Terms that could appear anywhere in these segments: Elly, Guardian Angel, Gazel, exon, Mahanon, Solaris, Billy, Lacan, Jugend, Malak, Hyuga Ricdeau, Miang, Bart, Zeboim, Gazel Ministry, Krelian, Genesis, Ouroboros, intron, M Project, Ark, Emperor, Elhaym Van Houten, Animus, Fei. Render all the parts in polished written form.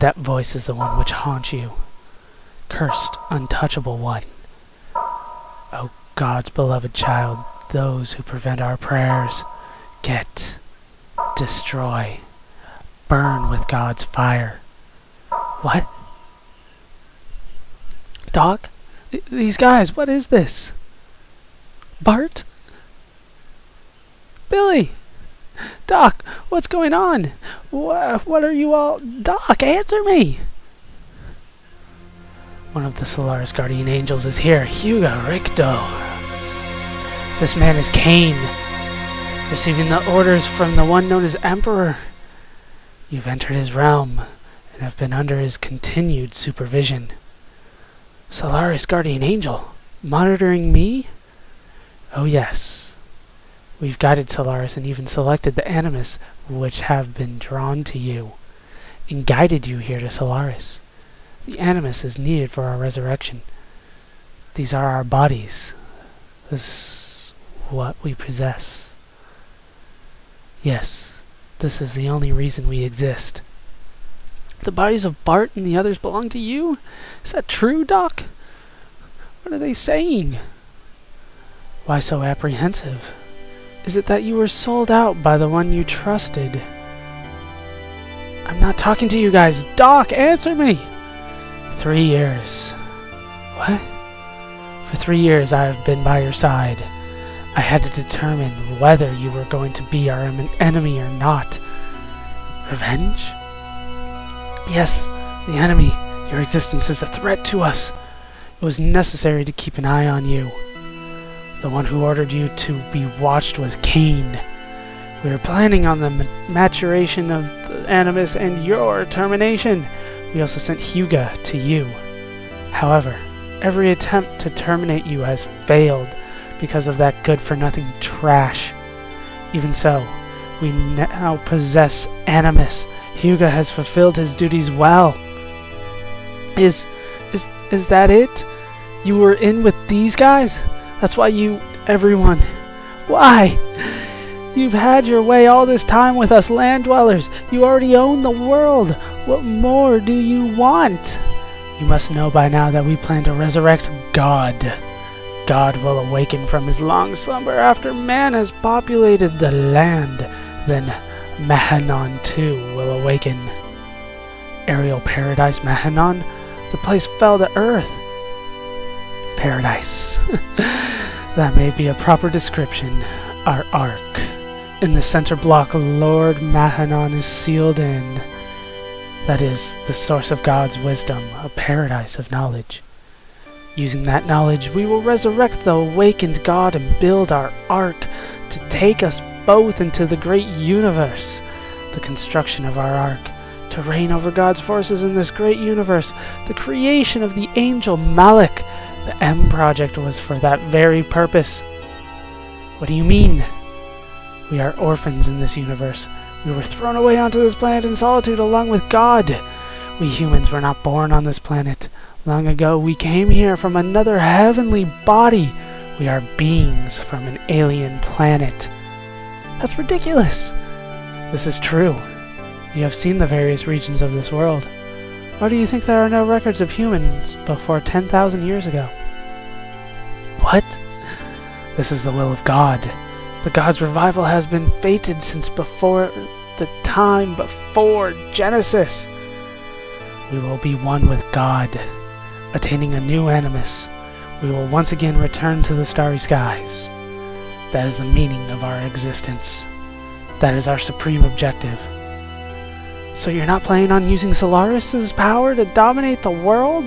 That voice is the one which haunts you, cursed, untouchable one. O God's beloved child, those who prevent our prayers, get, destroy, burn with God's fire. What? Doc? These guys, what is this? Bart? Billy! Doc, what's going on? What are you all... Doc, answer me! One of the Solaris Guardian Angels is here, Hyuga Ricdeau. This man is Cain, receiving the orders from the one known as Emperor. You've entered his realm, and have been under his continued supervision. Solaris Guardian Angel, monitoring me? Oh yes. We've guided Solaris and even selected the Animus, which have been drawn to you, and guided you here to Solaris. The Animus is needed for our resurrection. These are our bodies. This is what we possess. Yes, this is the only reason we exist. The bodies of Bart and the others belong to you? Is that true, Doc? What are they saying? Why so apprehensive? Is it that you were sold out by the one you trusted? I'm not talking to you guys. Doc, answer me! 3 years. What? For 3 years I have been by your side. I had to determine whether you were going to be our enemy or not. Revenge? Yes, the enemy. Your existence is a threat to us. It was necessary to keep an eye on you. The one who ordered you to be watched was Cain. We were planning on the maturation of the Animus and your termination. We also sent Hyuga to you. However, every attempt to terminate you has failed because of that good-for-nothing trash. Even so, we now possess Animus. Hyuga has fulfilled his duties well. Is that it? You were in with these guys? That's why you... everyone... Why? You've had your way all this time with us land dwellers. You already own the world. What more do you want? You must know by now that we plan to resurrect God. God will awaken from his long slumber after man has populated the land. Then Mahanon too will awaken. Aerial paradise Mahanon? The place fell to earth. Paradise. That may be a proper description. Our ark. In the center block, Lord Mahanon is sealed in. That is, the source of God's wisdom, a paradise of knowledge. Using that knowledge, we will resurrect the awakened God and build our ark to take us both into the great universe. The construction of our ark to reign over God's forces in this great universe. The creation of the angel Malak. The M Project was for that very purpose. What do you mean? We are orphans in this universe. We were thrown away onto this planet in solitude along with God. We humans were not born on this planet. Long ago we came here from another heavenly body. We are beings from an alien planet. That's ridiculous. This is true. You have seen the various regions of this world. Why do you think there are no records of humans before 10,000 years ago? What? This is the will of God. The God's revival has been fated since before the time before Genesis. We will be one with God, attaining a new animus. We will once again return to the starry skies. That is the meaning of our existence. That is our supreme objective. So you're not planning on using Solaris's power to dominate the world?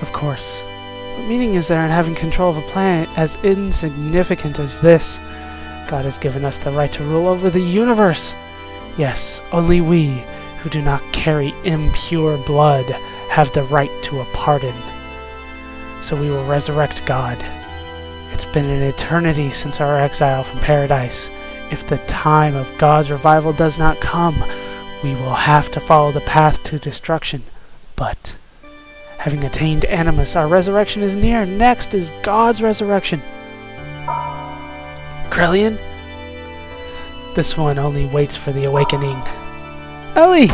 Of course. What meaning is there in having control of a planet as insignificant as this? God has given us the right to rule over the universe. Yes, only we, who do not carry impure blood, have the right to a pardon. So we will resurrect God. It's been an eternity since our exile from paradise. If the time of God's revival does not come, we will have to follow the path to destruction, but having attained Animus, our resurrection is near. Next is God's resurrection. Krelian? This one only waits for the awakening. Elly!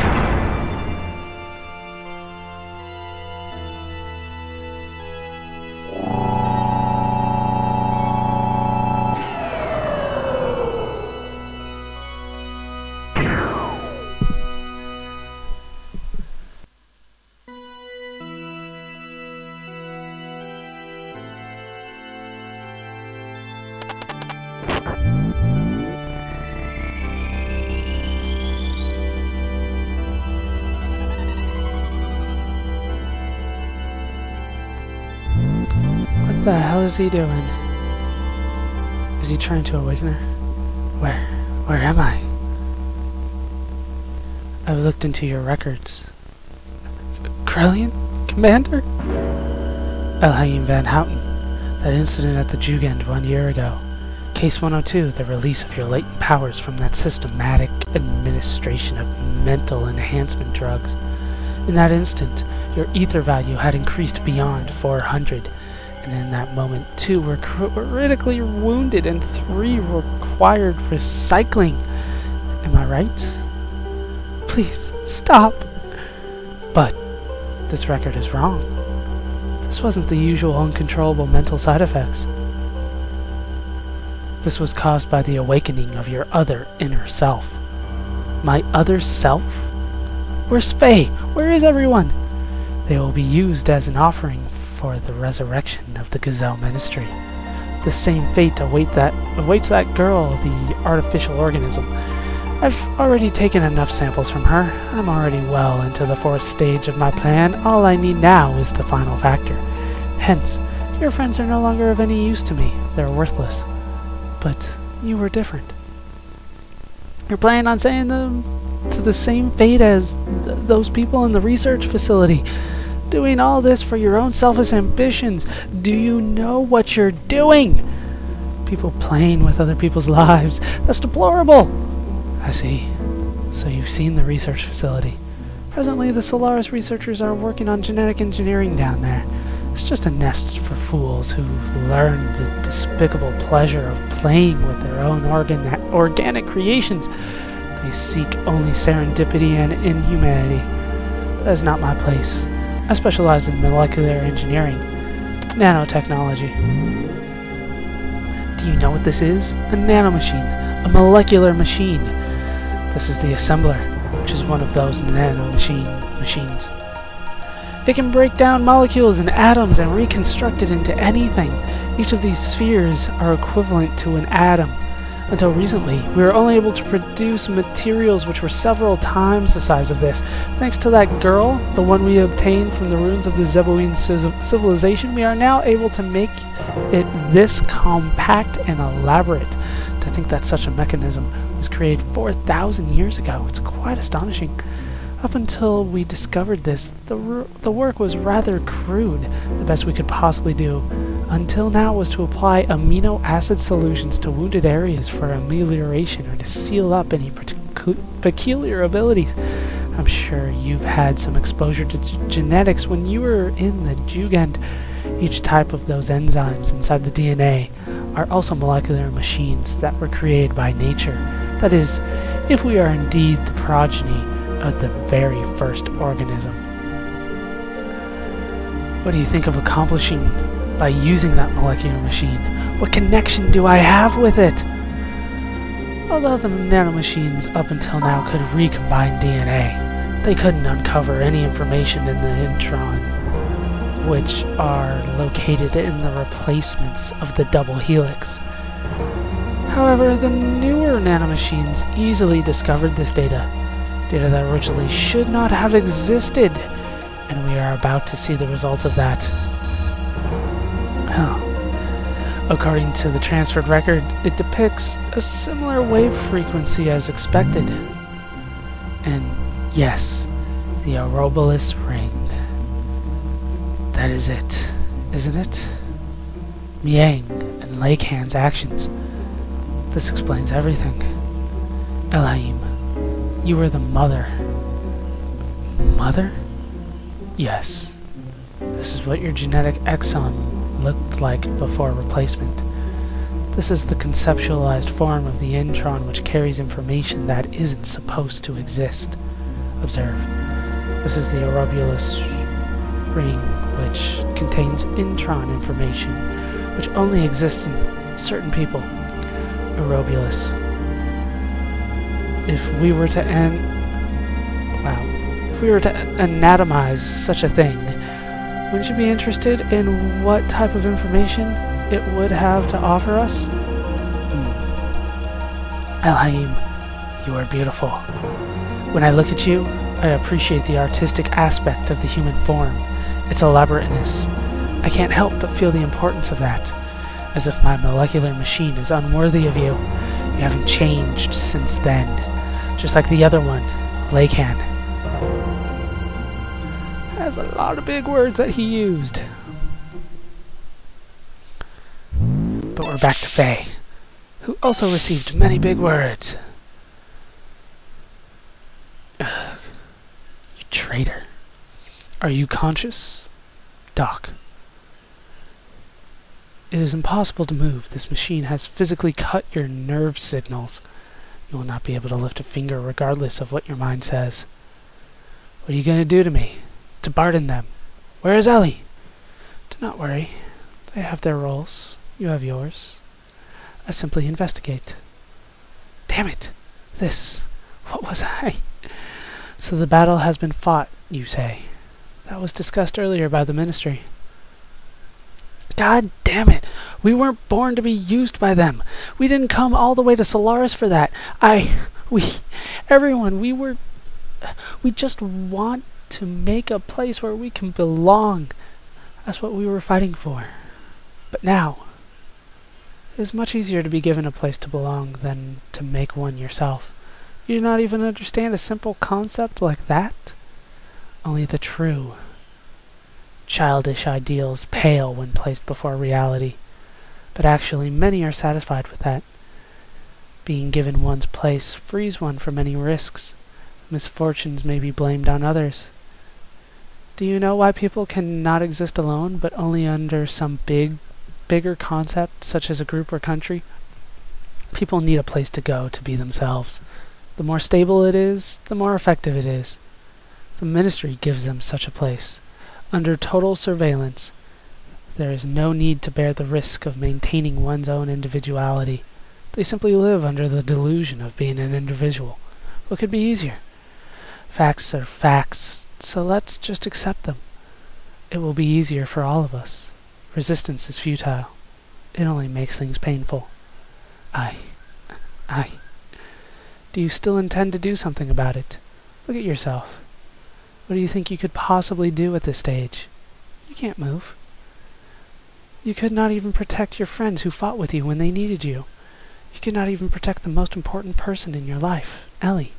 the hell is he doing? Is he trying to awaken her? Where am I? I've looked into your records. Krelian? Commander? Elhaym Van Houten. That incident at the Jugend 1 year ago. Case 102, the release of your latent powers from that systematic administration of mental enhancement drugs. In that instant, your ether value had increased beyond 400, and in that moment, 2 were critically wounded and 3 required recycling. Am I right? Please, stop! But this record is wrong. This wasn't the usual uncontrollable mental side effects. This was caused by the awakening of your other inner self. My other self? Where's Fei? Where is everyone? They will be used as an offering for the resurrection of the Gazel Ministry. The same fate awaits that girl, the artificial organism. I've already taken enough samples from her. I'm already well into the 4th stage of my plan. All I need now is the final factor. Hence, your friends are no longer of any use to me. They're worthless. But you were different. You're planning on saying them to the same fate as those people in the research facility. Doing all this for your own selfish ambitions. Do you know what you're doing? People playing with other people's lives. That's deplorable. I see. So you've seen the research facility. Presently, the Solaris researchers are working on genetic engineering down there. It's just a nest for fools who've learned the despicable pleasure of playing with their own organic creations. They seek only serendipity and inhumanity. That is not my place. I specialize in molecular engineering, nanotechnology. Do you know what this is? A nanomachine, a molecular machine. This is the assembler, which is one of those nanomachines. It can break down molecules and atoms and reconstruct it into anything. Each of these spheres are equivalent to an atom. Until recently, we were only able to produce materials which were several times the size of this. Thanks to that girl, the one we obtained from the ruins of the Zeboim civilization, we are now able to make it this compact and elaborate. To think that such a mechanism was created 4,000 years ago, it's quite astonishing. Up until we discovered this, the work was rather crude, the best we could possibly do. Until now was to apply amino acid solutions to wounded areas for amelioration or to seal up any peculiar abilities. I'm sure you've had some exposure to genetics when you were in the Jugend. Each type of those enzymes inside the DNA are also molecular machines that were created by nature. That is, if we are indeed the progeny of the very first organism. What do you think of accomplishing by using that molecular machine? What connection do I have with it? Although the nanomachines up until now could recombine DNA, they couldn't uncover any information in the intron, which are located in the replacements of the double helix. However, the newer nanomachines easily discovered this data that originally should not have existed, and we are about to see the results of that. According to the transferred record, it depicts a similar wave frequency as expected. And yes, the Ouroboros ring. That is it, isn't it? Miang and Lacan's actions. This explains everything. Elhaym, you were the mother. Mother? Yes. This is what your genetic exon looked like before replacement. This is the conceptualized form of the intron which carries information that isn't supposed to exist. Observe. This is the Ouroboros ring which contains intron information which only exists in certain people. Ouroboros. If we were to anatomize such a thing, wouldn't you be interested in what type of information it would have to offer us? Elhaym, you are beautiful. When I look at you, I appreciate the artistic aspect of the human form, its elaborateness. I I can't help but feel the importance of that, as if my molecular machine is unworthy of you. You haven't changed since then, just like the other one, Lacan. That's a lot of big words that he used. But we're back to Fei, who also received many big words. Ugh. You traitor. Are you conscious? Doc. It is impossible to move. This machine has physically cut your nerve signals. You will not be able to lift a finger regardless of what your mind says. What are you going to do to me? To Bart and them? Where is Elly? Do not worry. They have their roles. You have yours. I simply investigate. Damn it! This... what was I? So the battle has been fought, you say. That was discussed earlier by the Ministry. God damn it! We weren't born to be used by them! We didn't come all the way to Solaris for that! We just want to make a place where we can belong. That's what we were fighting for. But now, it is much easier to be given a place to belong than to make one yourself. You do not even understand a simple concept like that? Only the true. Childish ideals pale when placed before reality, but actually many are satisfied with that. Being given one's place frees one from any risks. Misfortunes may be blamed on others. Do you know why people cannot exist alone, but only under some bigger concept, such as a group or country? People need a place to go to be themselves. The more stable it is, the more effective it is. The Ministry gives them such a place. Under total surveillance, there is no need to bear the risk of maintaining one's own individuality. They simply live under the delusion of being an individual. What could be easier? Facts are facts, so let's just accept them. It will be easier for all of us. Resistance is futile. It only makes things painful. Aye. Do you still intend to do something about it? Look at yourself. What do you think you could possibly do at this stage? You can't move. You could not even protect your friends who fought with you when they needed you. You could not even protect the most important person in your life, Elly.